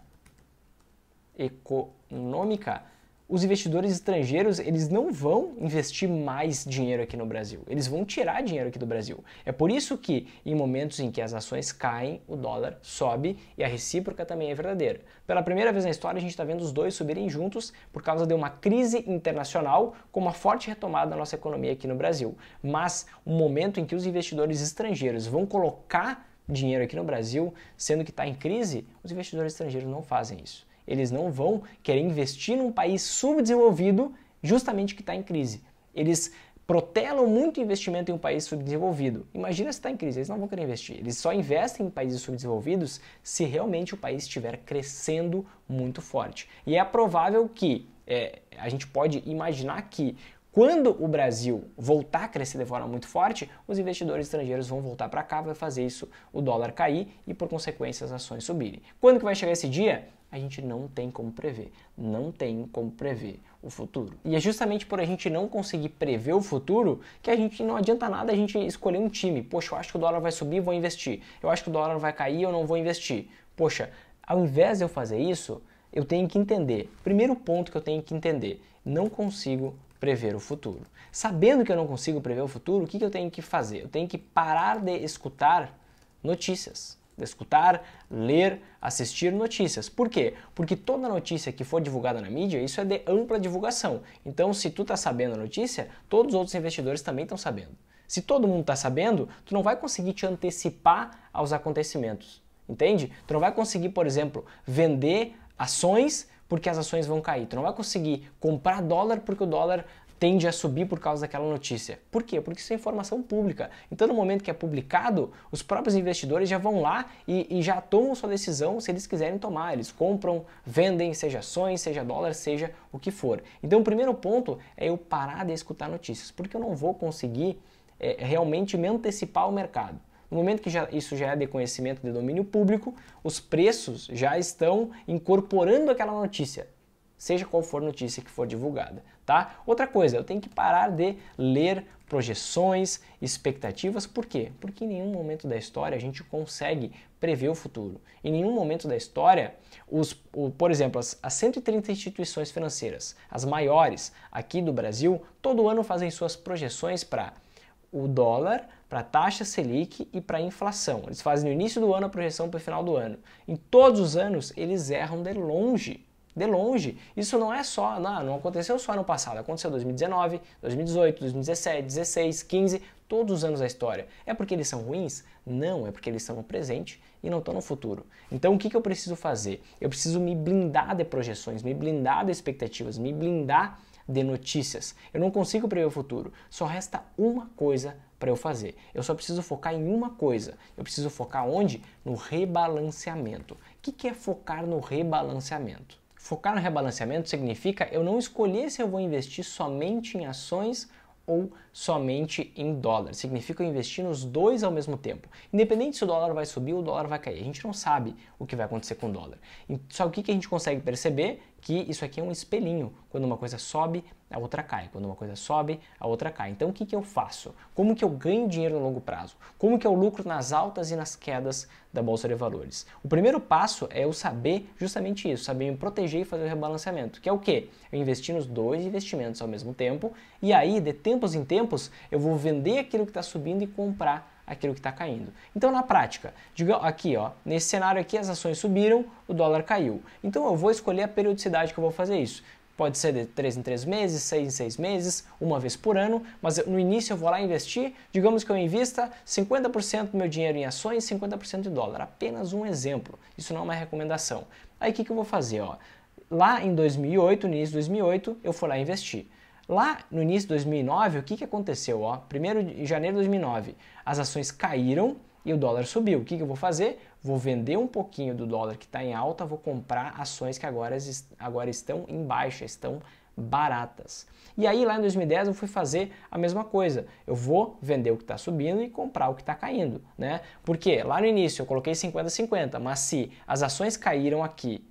os investidores estrangeiros, eles não vão investir mais dinheiro aqui no Brasil, eles vão tirar dinheiro aqui do Brasil. É por isso que em momentos em que as ações caem, o dólar sobe e a recíproca também é verdadeira. Pela primeira vez na história, a gente está vendo os dois subirem juntos por causa de uma crise internacional com uma forte retomada da nossa economia aqui no Brasil. Mas o momento em que os investidores estrangeiros vão colocar dinheiro aqui no Brasil, sendo que está em crise, os investidores estrangeiros não fazem isso. Eles não vão querer investir num país subdesenvolvido justamente que está em crise. Eles protelam muito investimento em um país subdesenvolvido. Imagina se está em crise, eles não vão querer investir. Eles só investem em países subdesenvolvidos se realmente o país estiver crescendo muito forte. E é provável que, a gente pode imaginar que, quando o Brasil voltar a crescer de forma muito forte, os investidores estrangeiros vão voltar para cá, vai fazer isso, o dólar cair e, por consequência, as ações subirem. Quando que vai chegar esse dia? A gente não tem como prever, não tem como prever o futuro. E é justamente por a gente não conseguir prever o futuro que a gente não adianta nada a gente escolher um time. Poxa, eu acho que o dólar vai subir, vou investir. Eu acho que o dólar vai cair, eu não vou investir. Poxa, ao invés de eu fazer isso, eu tenho que entender. Primeiro ponto que eu tenho que entender, não consigo prever o futuro. Sabendo que eu não consigo prever o futuro, o que eu tenho que fazer? Eu tenho que parar de escutar notícias, de escutar, ler, assistir notícias. Por quê? Porque toda notícia que for divulgada na mídia, isso é de ampla divulgação. Então, se tu tá sabendo a notícia, todos os outros investidores também estão sabendo. Se todo mundo tá sabendo, tu não vai conseguir te antecipar aos acontecimentos, entende? Tu não vai conseguir, por exemplo, vender ações porque as ações vão cair. Tu não vai conseguir comprar dólar porque o dólar tende a subir por causa daquela notícia. Por quê? Porque isso é informação pública. Então, no momento que é publicado, os próprios investidores já vão lá e já tomam sua decisão se eles quiserem tomar. Eles compram, vendem, seja ações, seja dólar, seja o que for. Então, o primeiro ponto é eu parar de escutar notícias, porque eu não vou conseguir realmente me antecipar ao mercado. No momento que isso já é de conhecimento de domínio público, os preços já estão incorporando aquela notícia, seja qual for notícia que for divulgada, tá? Outra coisa, eu tenho que parar de ler projeções, expectativas, por quê? Porque em nenhum momento da história a gente consegue prever o futuro. Em nenhum momento da história, por exemplo, as 130 instituições financeiras, as maiores aqui do Brasil, todo ano fazem suas projeções para o dólar, para a taxa Selic e para a inflação. Eles fazem no início do ano a projeção para o final do ano. Em todos os anos, eles erram de longe. De longe. Isso não é só, não aconteceu só no passado, aconteceu em 2019, 2018, 2017, 2016, 2015, todos os anos da história. É porque eles são ruins? Não, é porque eles estão no presente e não estão no futuro. Então o que eu preciso fazer? Eu preciso me blindar de projeções, me blindar de expectativas, me blindar de notícias. Eu não consigo prever o futuro, só resta uma coisa para eu fazer. Eu só preciso focar em uma coisa. Eu preciso focar onde? No rebalanceamento. O que é focar no rebalanceamento? Focar no rebalanceamento significa eu não escolher se eu vou investir somente em ações ou somente em dólar. Significa eu investir nos dois ao mesmo tempo. Independente se o dólar vai subir ou o dólar vai cair. A gente não sabe o que vai acontecer com o dólar. Só o que a gente consegue perceber? Que isso aqui é um espelhinho. Quando uma coisa sobe, a outra cai. Quando uma coisa sobe, a outra cai. Então o que eu faço? Como que eu ganho dinheiro no longo prazo? Como que eu lucro nas altas e nas quedas da Bolsa de Valores? O primeiro passo é eu saber justamente isso, saber me proteger e fazer o rebalanceamento, que é o quê? Eu investir nos dois investimentos ao mesmo tempo e aí, de tempos em tempos, eu vou vender aquilo que está subindo e comprar aquilo que está caindo. Então, na prática, aqui, ó, nesse cenário aqui, as ações subiram, o dólar caiu. Então, eu vou escolher a periodicidade que eu vou fazer isso. Pode ser de 3 em 3 meses, 6 em 6 meses, uma vez por ano, mas no início eu vou lá investir, digamos que eu invista 50% do meu dinheiro em ações e 50% em dólar. Apenas um exemplo, isso não é uma recomendação. Aí, o que eu vou fazer? Ó? Lá em 2008, no início de 2008, eu fui lá investir. Lá no início de 2009, o que aconteceu? Ó, 1º de janeiro de 2009, as ações caíram e o dólar subiu. O que eu vou fazer? Vou vender um pouquinho do dólar que está em alta, vou comprar ações que agora estão em baixa, estão baratas. E aí lá em 2010 eu fui fazer a mesma coisa. Eu vou vender o que está subindo e comprar o que está caindo, né? Porque lá no início eu coloquei 50-50, mas se as ações caíram aqui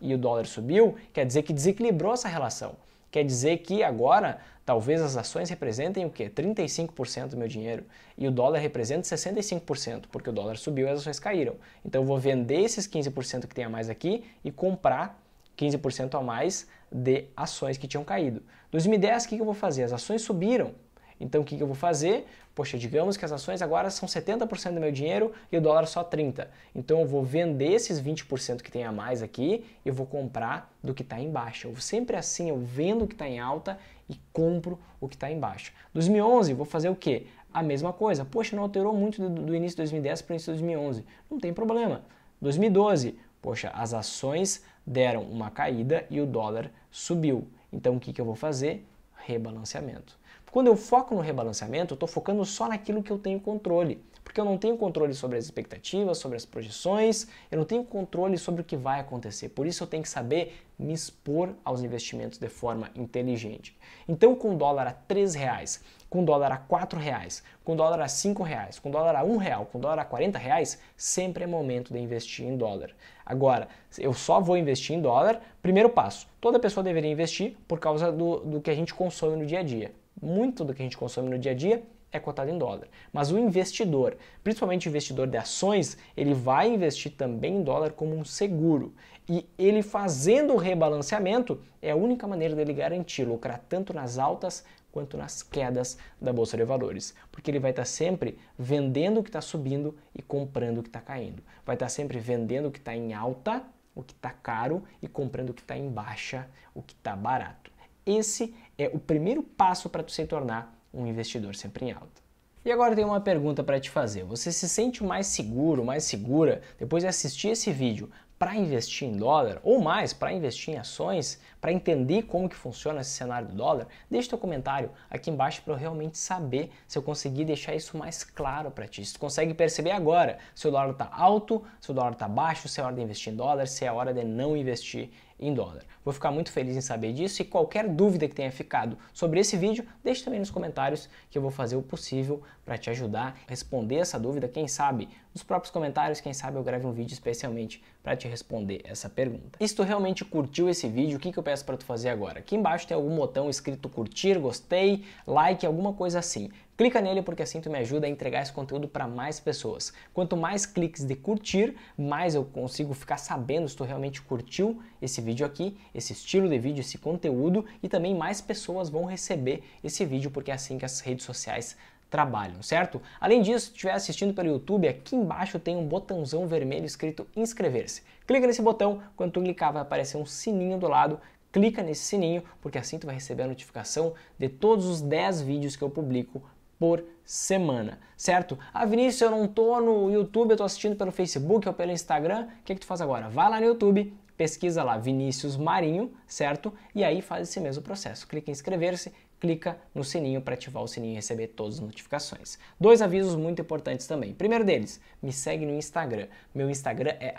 e o dólar subiu, quer dizer que desequilibrou essa relação. Quer dizer que agora, talvez as ações representem o quê? 35% do meu dinheiro. E o dólar representa 65%, porque o dólar subiu e as ações caíram. Então, eu vou vender esses 15% que tem a mais aqui e comprar 15% a mais de ações que tinham caído. Em 2010, o que eu vou fazer? As ações subiram. Então, o que eu vou fazer? Poxa, digamos que as ações agora são 70% do meu dinheiro e o dólar só 30%. Então, eu vou vender esses 20% que tem a mais aqui e eu vou comprar do que está em baixa. Eu sempre assim, eu vendo o que está em alta e compro o que está em baixa. 2011, vou fazer o quê? A mesma coisa. Poxa, não alterou muito do início de 2010 para o início de 2011. Não tem problema. 2012, poxa, as ações deram uma caída e o dólar subiu. Então, o que eu vou fazer? Rebalanceamento. Quando eu foco no rebalanceamento, eu estou focando só naquilo que eu tenho controle, porque eu não tenho controle sobre as expectativas, sobre as projeções, eu não tenho controle sobre o que vai acontecer, por isso eu tenho que saber me expor aos investimentos de forma inteligente. Então, com dólar a R$3, com dólar a R$4, com dólar a R$5, com dólar a R$1, com dólar a R$40, sempre é momento de investir em dólar. Agora, eu só vou investir em dólar, primeiro passo, toda pessoa deveria investir por causa do que a gente consome no dia a dia. Muito do que a gente consome no dia a dia é cotado em dólar. Mas o investidor, principalmente o investidor de ações, ele vai investir também em dólar como um seguro. E ele fazendo o rebalanceamento é a única maneira dele garantir, lucrar tanto nas altas quanto nas quedas da Bolsa de Valores. Porque ele vai estar sempre vendendo o que está subindo e comprando o que está caindo. Vai estar sempre vendendo o que está em alta, o que está caro, e comprando o que está em baixa, o que está barato. Esse é o primeiro passo para você se tornar um investidor sempre em alta. E agora tem uma pergunta para te fazer. Você se sente mais seguro, mais segura, depois de assistir esse vídeo, para investir em dólar, ou mais, para investir em ações, para entender como que funciona esse cenário do dólar? Deixe seu comentário aqui embaixo para eu realmente saber se eu consegui deixar isso mais claro para ti. Se tu consegue perceber agora se o dólar está alto, se o dólar está baixo, se é hora de investir em dólar, se é hora de não investir em dólar. Vou ficar muito feliz em saber disso, e qualquer dúvida que tenha ficado sobre esse vídeo, deixe também nos comentários que eu vou fazer o possível para te ajudar a responder essa dúvida. Quem sabe nos próprios comentários, quem sabe eu grave um vídeo especialmente para te responder essa pergunta. E se tu realmente curtiu esse vídeo, o que eu peço para tu fazer agora? Aqui embaixo tem algum botão escrito curtir, gostei, like, alguma coisa assim. Clica nele, porque assim tu me ajuda a entregar esse conteúdo para mais pessoas. Quanto mais cliques de curtir, mais eu consigo ficar sabendo se tu realmente curtiu esse vídeo aqui, esse estilo de vídeo, esse conteúdo, e também mais pessoas vão receber esse vídeo, porque é assim que as redes sociais trabalham, certo? Além disso, se estiver assistindo pelo YouTube, aqui embaixo tem um botãozão vermelho escrito inscrever-se. Clica nesse botão, quando tu clicar vai aparecer um sininho do lado. Clica nesse sininho, porque assim tu vai receber a notificação de todos os 10 vídeos que eu publico por semana, certo? Ah, Vinícius, eu não tô no YouTube, eu tô assistindo pelo Facebook ou pelo Instagram. O que é que tu faz agora? Vai lá no YouTube, pesquisa lá Vinícius Marinho, certo? E aí faz esse mesmo processo. Clica em inscrever-se, clica no sininho para ativar o sininho e receber todas as notificações. 2 avisos muito importantes também. Primeiro deles, me segue no Instagram. Meu Instagram é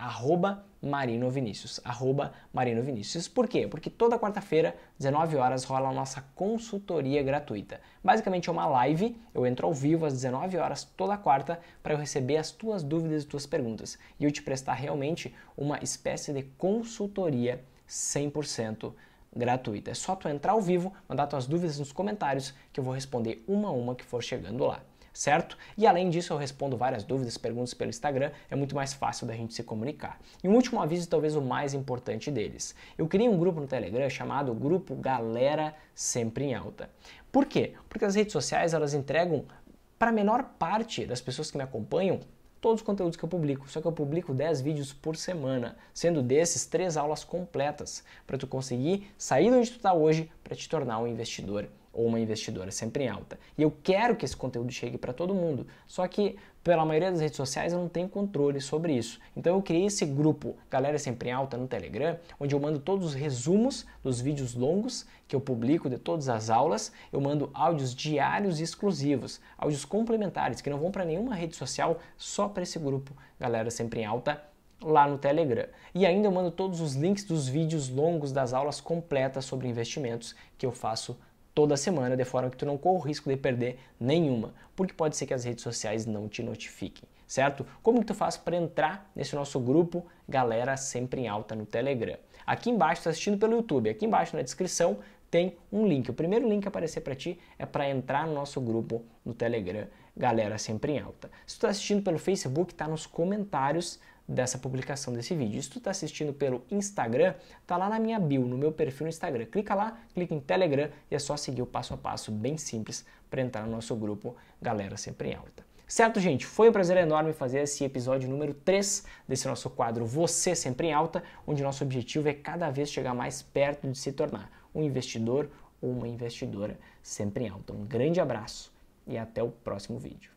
@marinovinicius, @marinovinicius. Por quê? Porque toda quarta-feira, 19 horas, rola a nossa consultoria gratuita. Basicamente é uma live, eu entro ao vivo às 19 horas toda quarta para eu receber as tuas dúvidas e tuas perguntas e eu te prestar realmente uma espécie de consultoria 100% gratuita. É só tu entrar ao vivo, mandar tuas dúvidas nos comentários que eu vou responder uma a uma que for chegando lá, certo? E além disso eu respondo várias dúvidas, perguntas pelo Instagram, é muito mais fácil da gente se comunicar. E um último aviso, talvez o mais importante deles. Eu criei um grupo no Telegram chamado Grupo Galera Sempre em Alta. Por quê? Porque as redes sociais, elas entregam para a menor parte das pessoas que me acompanham todos os conteúdos que eu publico, só que eu publico 10 vídeos por semana, sendo desses 3 aulas completas, para tu conseguir sair de onde tu está hoje, para te tornar um investidor ou uma investidora sempre em alta. E eu quero que esse conteúdo chegue para todo mundo, só que pela maioria das redes sociais eu não tenho controle sobre isso. Então eu criei esse grupo Galera Sempre em Alta no Telegram, onde eu mando todos os resumos dos vídeos longos que eu publico de todas as aulas, eu mando áudios diários exclusivos, áudios complementares que não vão para nenhuma rede social, só para esse grupo Galera Sempre em Alta lá no Telegram. E ainda eu mando todos os links dos vídeos longos das aulas completas sobre investimentos que eu faço toda semana, de forma que tu não corra o risco de perder nenhuma, porque pode ser que as redes sociais não te notifiquem, certo? Como que tu faz para entrar nesse nosso grupo Galera Sempre em Alta no Telegram? Aqui embaixo, tá assistindo pelo YouTube, aqui embaixo na descrição tem um link. O primeiro link que aparecer para ti é para entrar no nosso grupo no Telegram Galera Sempre em Alta. Se tu tá assistindo pelo Facebook, tá nos comentários dessa publicação desse vídeo. Se tu está assistindo pelo Instagram, tá lá na minha bio, no meu perfil no Instagram. Clica lá, clica em Telegram e é só seguir o passo a passo bem simples para entrar no nosso grupo Galera Sempre em Alta. Certo, gente? Foi um prazer enorme fazer esse episódio número 3 desse nosso quadro Você Sempre em Alta, onde nosso objetivo é cada vez chegar mais perto de se tornar um investidor ou uma investidora sempre em alta. Um grande abraço e até o próximo vídeo.